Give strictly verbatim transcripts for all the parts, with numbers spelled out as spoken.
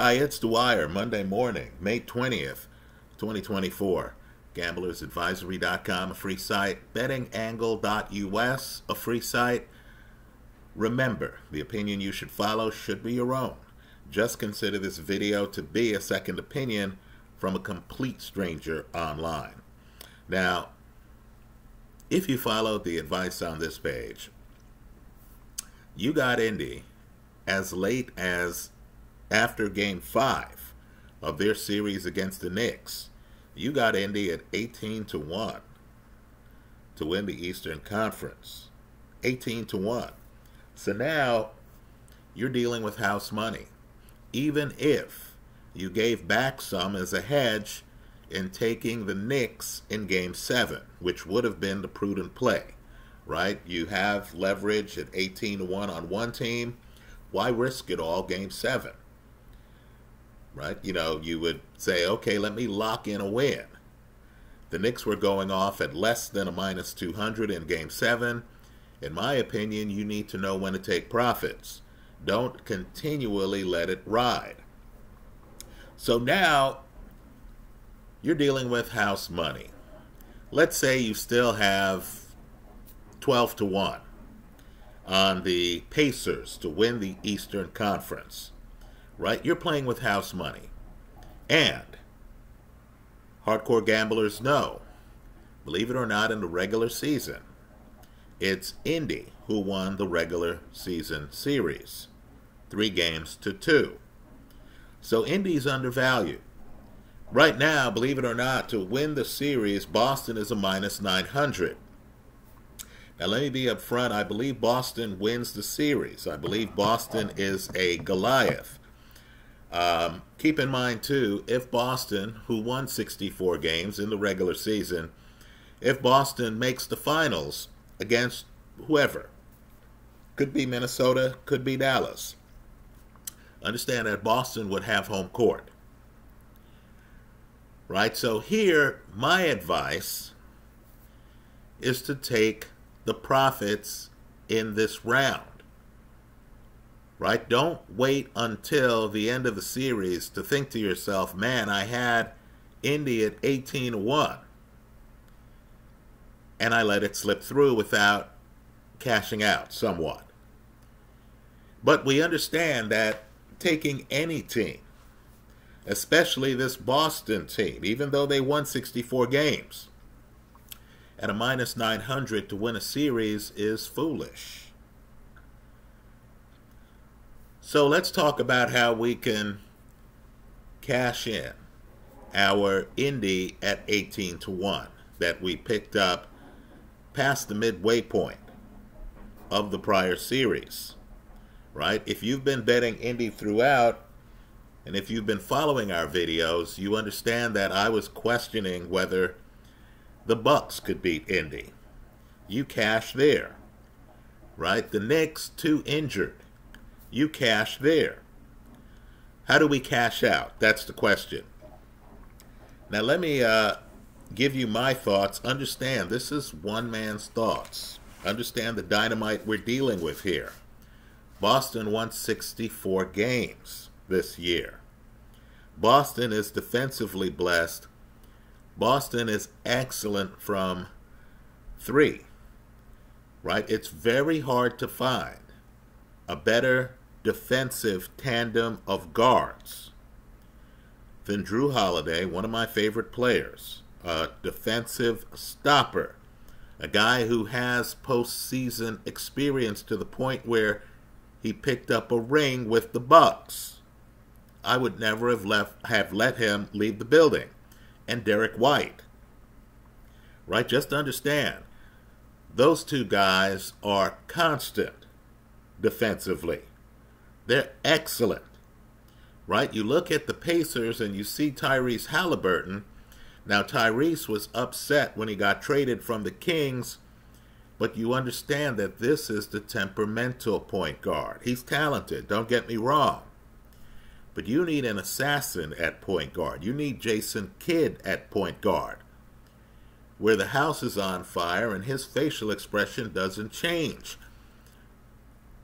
Hi, it's The Wire, Monday morning, May twentieth, twenty twenty-four. gamblers advisory dot com, a free site. betting angle dot U S, a free site. Remember, the opinion you should follow should be your own. Just consider this video to be a second opinion from a complete stranger online. Now, if you followed the advice on this page, you got Indy as late as after Game five of their series against the Knicks. You got Indy at eighteen to one to win the Eastern Conference. eighteen to one. So now you're dealing with house money. Even if you gave back some as a hedge in taking the Knicks in Game seven, which would have been the prudent play, right? You have leverage at eighteen to one on one team. Why risk it all Game seven? Right? You know, you would say, okay, let me lock in a win. The Knicks were going off at less than a minus two hundred in Game seven. In my opinion, you need to know when to take profits. Don't continually let it ride. So now, you're dealing with house money. Let's say you still have twelve to one on the Pacers to win the Eastern Conference. Right? You're playing with house money. And hardcore gamblers know, believe it or not, in the regular season, it's Indy who won the regular season series, three games to two. So Indy's undervalued. Right now, believe it or not, to win the series, Boston is a minus nine hundred. Now, let me be up front. I believe Boston wins the series. I believe Boston is a Goliath. Um, keep in mind, too, if Boston, who won sixty-four games in the regular season, if Boston makes the finals against whoever, could be Minnesota, could be Dallas, understand that Boston would have home court. Right? So here, my advice is to take the profits in this round. Right? Don't wait until the end of the series to think to yourself, man, I had Indy at eighteen to one. And I let it slip through without cashing out somewhat. But we understand that taking any team, especially this Boston team, even though they won sixty-four games, at a minus nine hundred to win a series is foolish. So let's talk about how we can cash in our Indy at eighteen to one that we picked up past the midway point of the prior series, right? If you've been betting Indy throughout, and if you've been following our videos, you understand that I was questioning whether the Bucks could beat Indy. You cash there, right? The Knicks, too injured. You cash there. How do we cash out? That's the question. Now let me uh, give you my thoughts. Understand, this is one man's thoughts. Understand the dynamite we're dealing with here. Boston won sixty-four games this year. Boston is defensively blessed. Boston is excellent from three, right? It's very hard to find a better defensive tandem of guards than Jrue Holiday, one of my favorite players, a defensive stopper, a guy who has postseason experience to the point where he picked up a ring with the Bucks. I would never have left have let him leave the building. And Derrick White. Right? Just understand, those two guys are constant defensively. They're excellent. Right? You look at the Pacers and you see Tyrese Haliburton. Now, Tyrese was upset when he got traded from the Kings, but you understand that this is the temperamental point guard. He's talented, don't get me wrong. But you need an assassin at point guard. You need Jason Kidd at point guard, where the house is on fire and his facial expression doesn't change.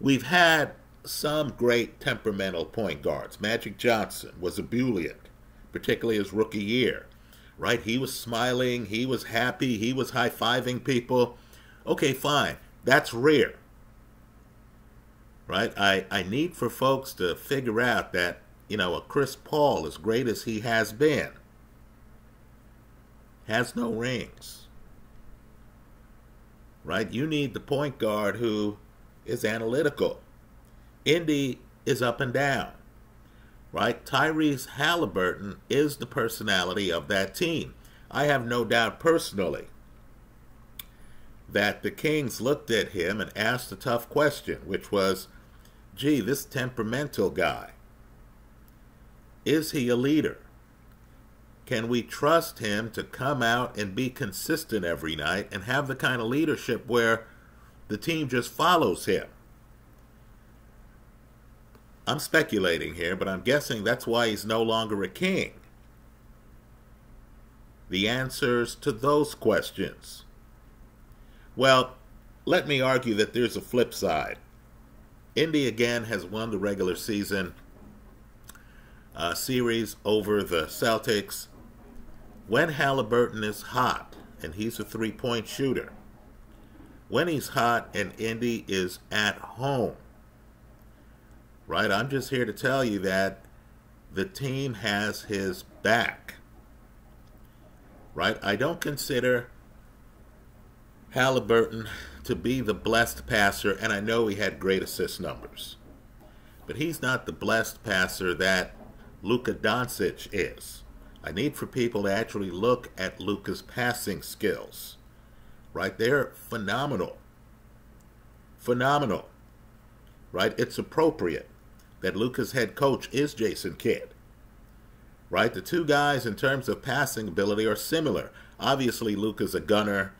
We've had some great temperamental point guards. Magic Johnson was ebullient, particularly his rookie year, right? He was smiling, he was happy, he was high-fiving people. Okay, fine. That's rare, right? I, I need for folks to figure out that, you know, a Chris Paul, as great as he has been, has no rings, right? You need the point guard who is analytical. Indy is up and down, right? Tyrese Haliburton is the personality of that team. I have no doubt personally that the Kings looked at him and asked a tough question, which was, gee, this temperamental guy, is he a leader? Can we trust him to come out and be consistent every night and have the kind of leadership where the team just follows him? I'm speculating here, but I'm guessing that's why he's no longer a King. The answers to those questions. Well, let me argue that there's a flip side. Indy again has won the regular season uh, series over the Celtics. When Haliburton is hot, and he's a three-point shooter, when he's hot and Indy is at home, right? I'm just here to tell you that the team has his back, right? I don't consider Haliburton to be the blessed passer, and I know he had great assist numbers, but he's not the blessed passer that Luka Doncic is. I need for people to actually look at Luka's passing skills, right? They're phenomenal, phenomenal, right? It's appropriate that Luka's head coach is Jason Kidd, right? The two guys in terms of passing ability are similar. Obviously, Luka's a gunner,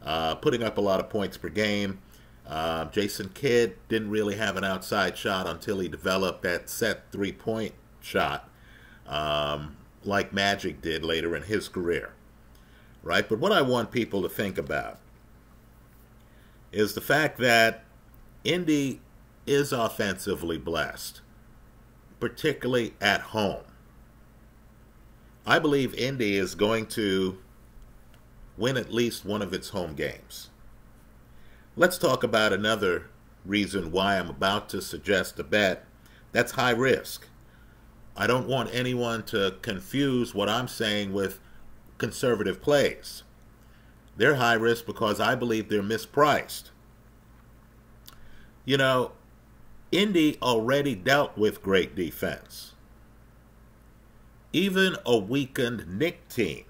uh, putting up a lot of points per game. Uh, Jason Kidd didn't really have an outside shot until he developed that set three-point shot um, like Magic did later in his career, right? But what I want people to think about is the fact that Indy is offensively blessed, particularly at home. I believe Indy is going to win at least one of its home games. Let's talk about another reason why I'm about to suggest a bet that's high risk. I don't want anyone to confuse what I'm saying with conservative plays. They're high risk because I believe they're mispriced. You know, Indy already dealt with great defense. Even a weakened Knick team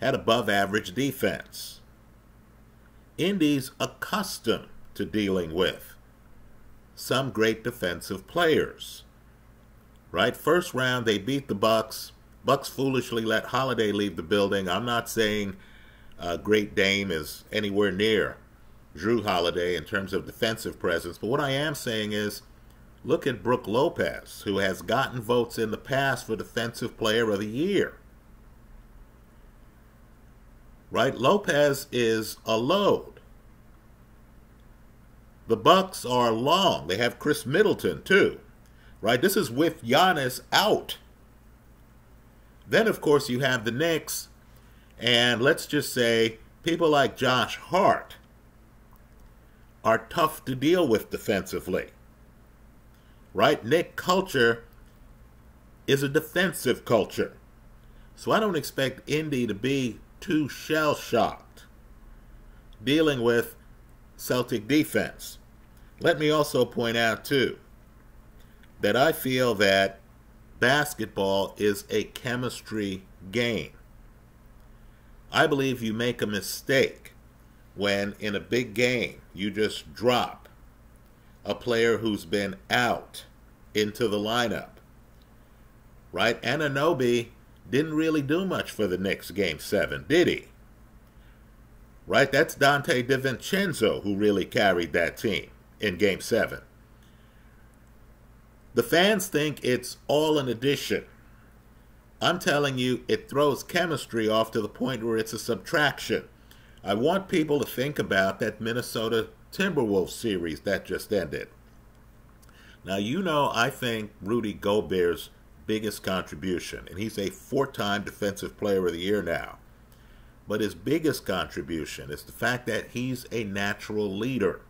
had above-average defense. Indy's accustomed to dealing with some great defensive players, right? First round, they beat the Bucks. Bucks foolishly let Holiday leave the building. I'm not saying uh, Great Dame is anywhere near Jrue Holiday in terms of defensive presence, but what I am saying is, look at Brooke Lopez, who has gotten votes in the past for Defensive Player of the Year, right? Lopez is a load. The Bucks are long. They have Chris Middleton too, right? This is with Giannis out. Then of course you have the Knicks, and let's just say people like Josh Hart are tough to deal with defensively, right? Knick culture is a defensive culture. So I don't expect Indy to be too shell-shocked dealing with Celtic defense. Let me also point out, too, that I feel that basketball is a chemistry game. I believe you make a mistake when in a big game you just drop a player who's been out into the lineup, right? Anunoby didn't really do much for the Knicks game seven, did he? Right? That's Dante DiVincenzo who really carried that team in game seven. The fans think it's all an addition. I'm telling you, it throws chemistry off to the point where it's a subtraction. I want people to think about that Minnesota Timberwolves series that just ended. Now, you know, I think Rudy Gobert's biggest contribution, and he's a four-time Defensive Player of the Year now, but his biggest contribution is the fact that he's a natural leader,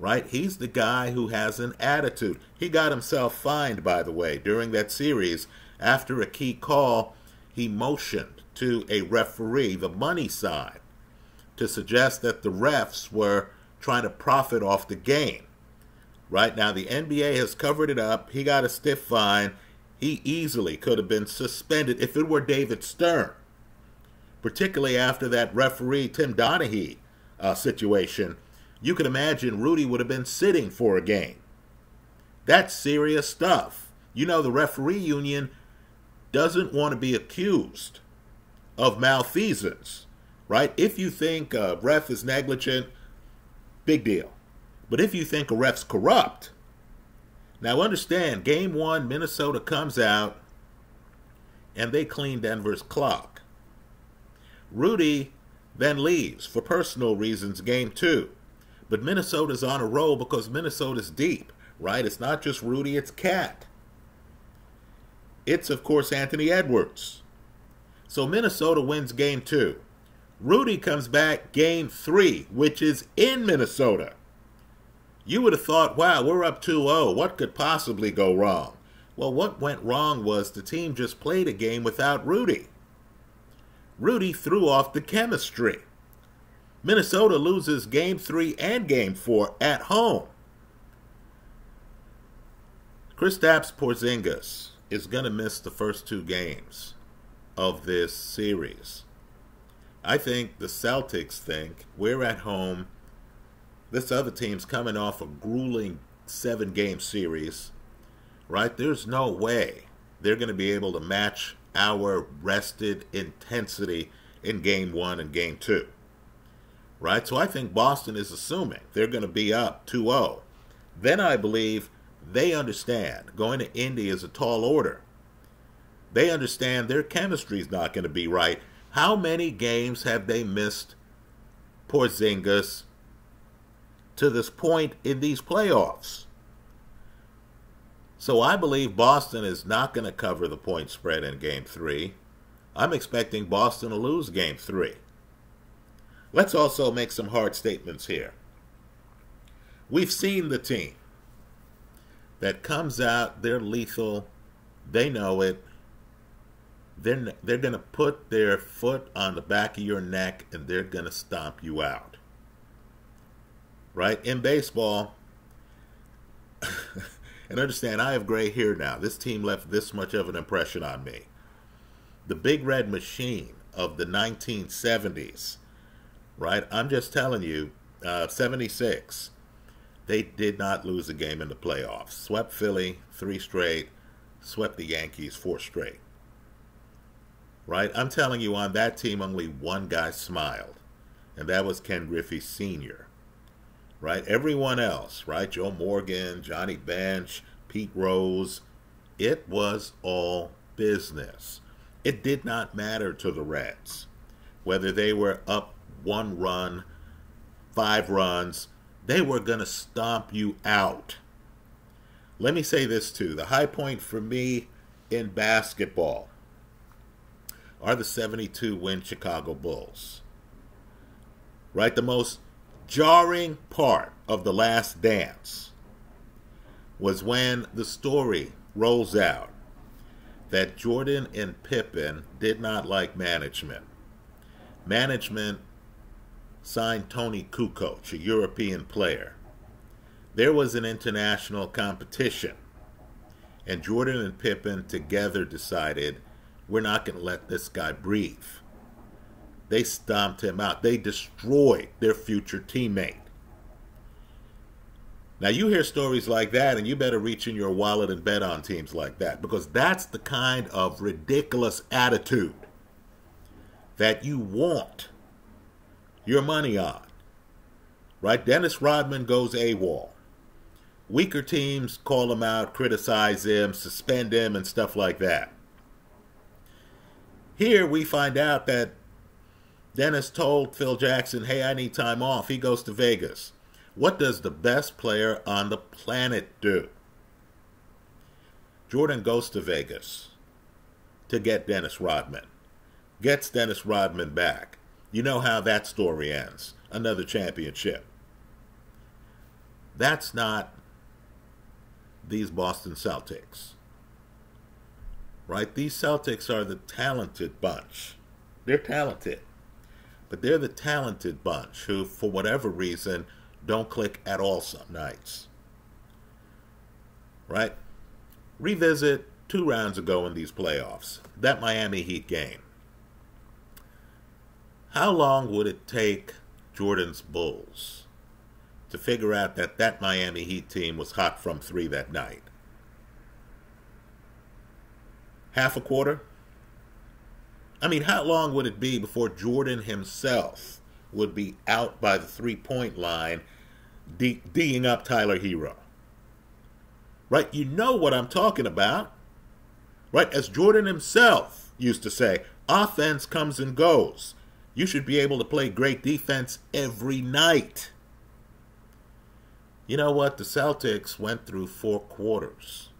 right? He's the guy who has an attitude. He got himself fined, by the way, during that series. After a key call, he motioned to a referee, the money side, to suggest that the refs were trying to profit off the game. Right now, the N B A has covered it up. He got a stiff fine. He easily could have been suspended if it were David Stern, particularly after that referee Tim Donaghy uh, situation. You can imagine Rudy would have been sitting for a game. That's serious stuff. You know, the referee union doesn't want to be accused of malfeasance, right? If you think a ref is negligent, big deal. But if you think a ref's corrupt, now understand, game one, Minnesota comes out and they clean Denver's clock. Rudy then leaves for personal reasons game two. But Minnesota's on a roll because Minnesota's deep, right? It's not just Rudy, it's Cat. It's, of course, Anthony Edwards. So Minnesota wins game two. Rudy comes back game three, which is in Minnesota. You would have thought, wow, we're up two oh. What could possibly go wrong? Well, what went wrong was the team just played a game without Rudy. Rudy threw off the chemistry. Minnesota loses game three and game four at home. Kristaps Porzingis is going to miss the first two games of this series. I think the Celtics think we're at home. This other team's coming off a grueling seven-game series, right? There's no way they're going to be able to match our rested intensity in game one and game two, right? So I think Boston is assuming they're going to be up two oh. Then I believe they understand going to Indy is a tall order. They understand their chemistry's not going to be right. How many games have they missed Porzingis to this point in these playoffs? So I believe Boston is not going to cover the point spread in game three. I'm expecting Boston to lose game three. Let's also make some hard statements here. We've seen the team that comes out, they're lethal, they know it, they're, they're going to put their foot on the back of your neck and they're going to stomp you out. Right? In baseball, and understand, I have gray hair now. This team left this much of an impression on me. The Big Red Machine of the nineteen seventies, right? I'm just telling you, uh, seventy-six, they did not lose a game in the playoffs. Swept Philly three straight, swept the Yankees four straight, right? I'm telling you, on that team, only one guy smiled, and that was Ken Griffey Senior Right? Everyone else, right? Joe Morgan, Johnny Bench, Pete Rose. It was all business. It did not matter to the Reds whether they were up one run, five runs. They were going to stomp you out. Let me say this too. The high point for me in basketball are the seventy-two win Chicago Bulls. Right? The most jarring part of The Last Dance was when the story rolls out that Jordan and Pippen did not like management. Management signed Tony Kukoc, a European player. There was an international competition, and Jordan and Pippen together decided, we're not going to let this guy breathe. They stomped him out. They destroyed their future teammate. Now, you hear stories like that, and you better reach in your wallet and bet on teams like that, because that's the kind of ridiculous attitude that you want your money on. Right? Dennis Rodman goes AWOL. Weaker teams call him out, criticize him, suspend him, and stuff like that. Here we find out that Dennis told Phil Jackson, hey, I need time off. He goes to Vegas. What does the best player on the planet do? Jordan goes to Vegas to get Dennis Rodman. Gets Dennis Rodman back. You know how that story ends. Another championship. That's not these Boston Celtics. Right? These Celtics are the talented bunch. They're talented. But they're the talented bunch who, for whatever reason, don't click at all some nights. Right? Revisit two rounds ago in these playoffs, that Miami Heat game. How long would it take Jordan's Bulls to figure out that that Miami Heat team was hot from three that night? Half a quarter? I mean, how long would it be before Jordan himself would be out by the three-point line, D'ing up Tyler Hero? Right? You know what I'm talking about. Right? As Jordan himself used to say, offense comes and goes. You should be able to play great defense every night. You know what? The Celtics went through four quarters.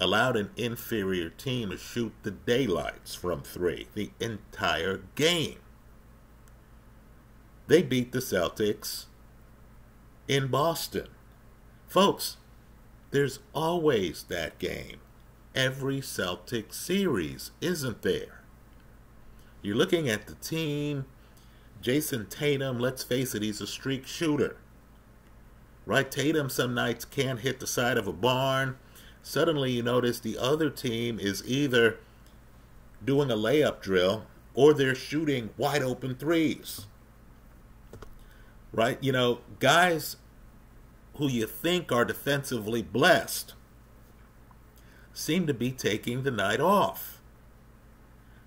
Allowed an inferior team to shoot the daylights from three the entire game. They beat the Celtics in Boston. Folks, there's always that game. Every Celtics series, isn't there? You're looking at the team. Jason Tatum, let's face it, he's a streak shooter. Right? Tatum some nights can't hit the side of a barn. Suddenly you notice the other team is either doing a layup drill or they're shooting wide open threes. Right? You know, guys who you think are defensively blessed seem to be taking the night off.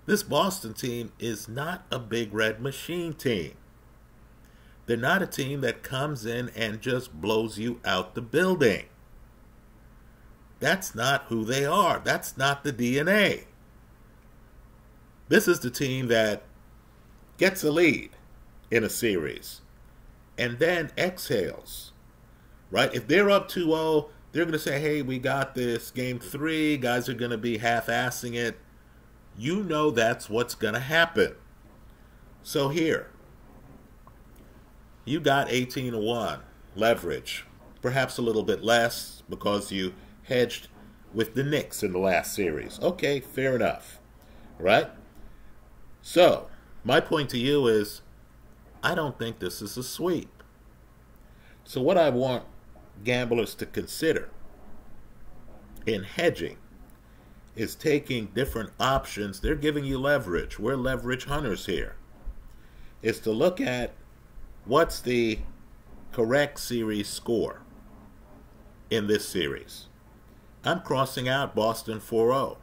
This Boston team is not a big red machine team. They're not a team that comes in and just blows you out the building. That's not who they are. That's not the D N A. This is the team that gets a lead in a series and then exhales, right? If they're up two oh, they're going to say, hey, we got this. Game three, guys are going to be half-assing it. You know that's what's going to happen. So here, you got eighteen to one leverage, perhaps a little bit less because you hedged with the Knicks in the last series. Okay, fair enough, right? So, my point to you is, I don't think this is a sweep. So what I want gamblers to consider in hedging is taking different options. They're giving you leverage. We're leverage hunters here. It's to look at what's the correct series score in this series. I'm crossing out Boston four oh.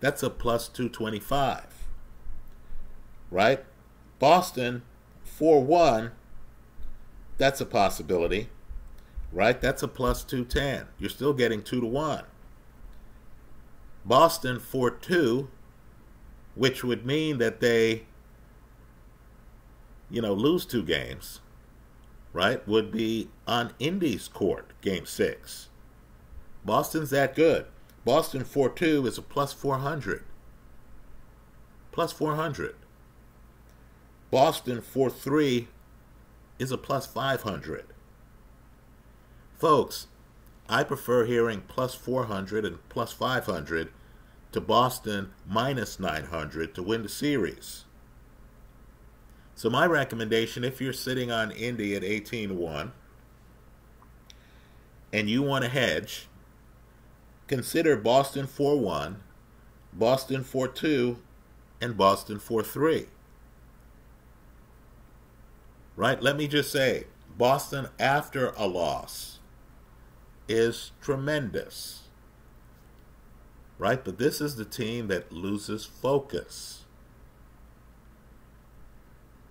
That's a plus two twenty-five. Right? Boston four one. That's a possibility. Right? That's a plus two ten. You're still getting two to one. Boston four two, which would mean that they, you know, lose two games. Right? Would be on Indy's court, game six. Boston's that good. Boston four two is a plus four hundred. Plus four hundred. Boston four three is a plus five hundred. Folks, I prefer hearing plus four hundred and plus five hundred to Boston minus nine hundred to win the series. So my recommendation, if you're sitting on Indy at eighteen to one and you want to hedge, consider Boston four one, Boston four two, and Boston four three. Right? Let me just say, Boston after a loss is tremendous. Right? But this is the team that loses focus.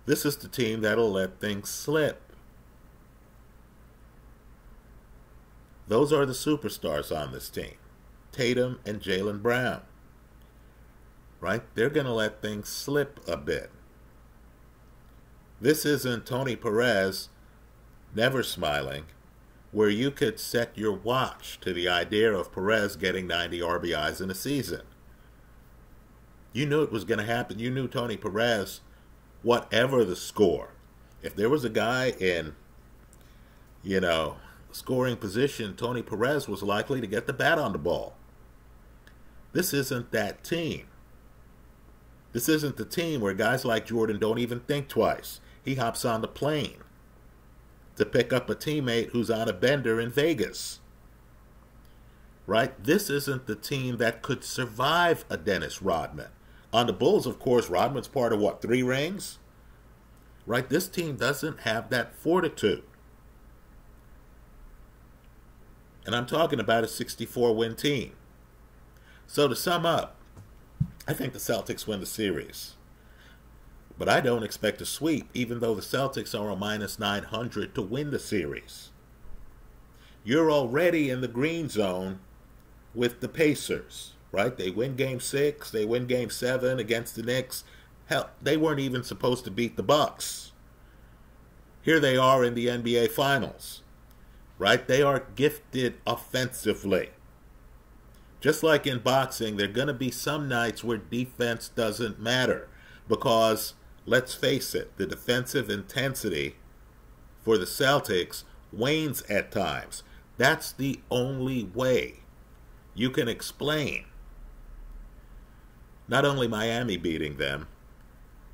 This is the team that'll let things slip. Those are the superstars on this team. Tatum and Jaylen Brown, right? They're going to let things slip a bit. This isn't Tony Perez never smiling, where you could set your watch to the idea of Perez getting ninety R B Is in a season. You knew it was going to happen. You knew Tony Perez, whatever the score. If there was a guy in, you know, scoring position, Tony Perez was likely to get the bat on the ball. This isn't that team. This isn't the team where guys like Jordan don't even think twice. He hops on the plane to pick up a teammate who's on a bender in Vegas. Right? This isn't the team that could survive a Dennis Rodman. On the Bulls, of course, Rodman's part of, what, three rings? Right? This team doesn't have that fortitude. And I'm talking about a sixty-four win team. So to sum up, I think the Celtics win the series. But I don't expect a sweep, even though the Celtics are a minus nine hundred to win the series. You're already in the green zone with the Pacers, right? They win game six, they win game seven against the Knicks. Hell, they weren't even supposed to beat the Bucks. Here they are in the N B A Finals, right? They are gifted offensively. Just like in boxing, there are going to be some nights where defense doesn't matter because, let's face it, the defensive intensity for the Celtics wanes at times. That's the only way you can explain not only Miami beating them,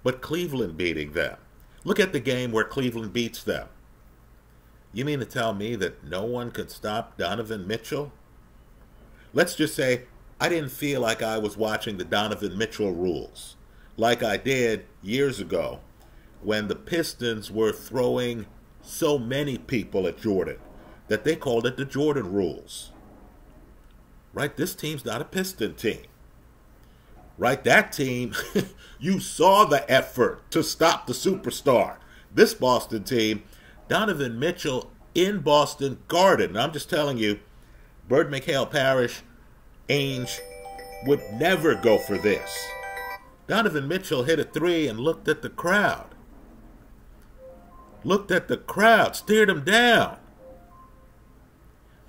but Cleveland beating them. Look at the game where Cleveland beats them. You mean to tell me that no one could stop Donovan Mitchell? Let's just say I didn't feel like I was watching the Donovan Mitchell rules like I did years ago when the Pistons were throwing so many people at Jordan that they called it the Jordan rules. Right? This team's not a Piston team. Right? That team, you saw the effort to stop the superstar. This Boston team, Donovan Mitchell in Boston guarded. And I'm just telling you, Bird, McHale, Parrish, Ainge would never go for this. Donovan Mitchell hit a three and looked at the crowd. Looked at the crowd, steered him down.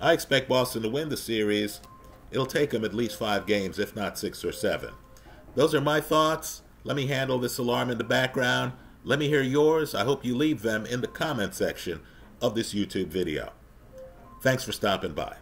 I expect Boston to win the series. It'll take them at least five games, if not six or seven. Those are my thoughts. Let me handle this alarm in the background. Let me hear yours. I hope you leave them in the comment section of this YouTube video. Thanks for stopping by.